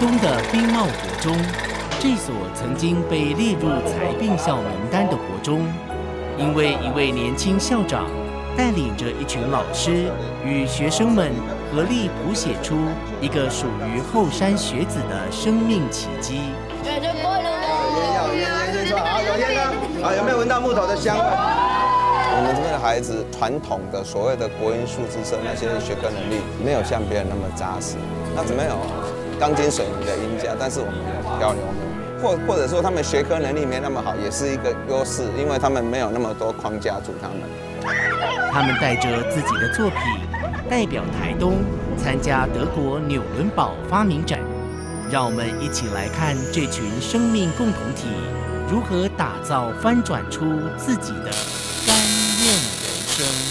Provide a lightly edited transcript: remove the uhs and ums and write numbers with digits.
东的宾茂国中，这所曾经被列入裁并校名单的国中，因为一位年轻校长带领着一群老师与学生们合力谱写出一个属于后山学子的生命奇迹。 啊，有没有闻到木头的香味？我们这边的孩子，传统的所谓的国音、数字社那些学科能力，没有像别人那么扎实。那怎么有钢筋水泥的音架？但是我们有漂流木，或者说他们学科能力没那么好，也是一个优势，因为他们没有那么多框架住他们。他们带着自己的作品，代表台东参加德国纽伦堡发明展。让我们一起来看这群生命共同体。 如何打造翻转出自己的甘愿人生？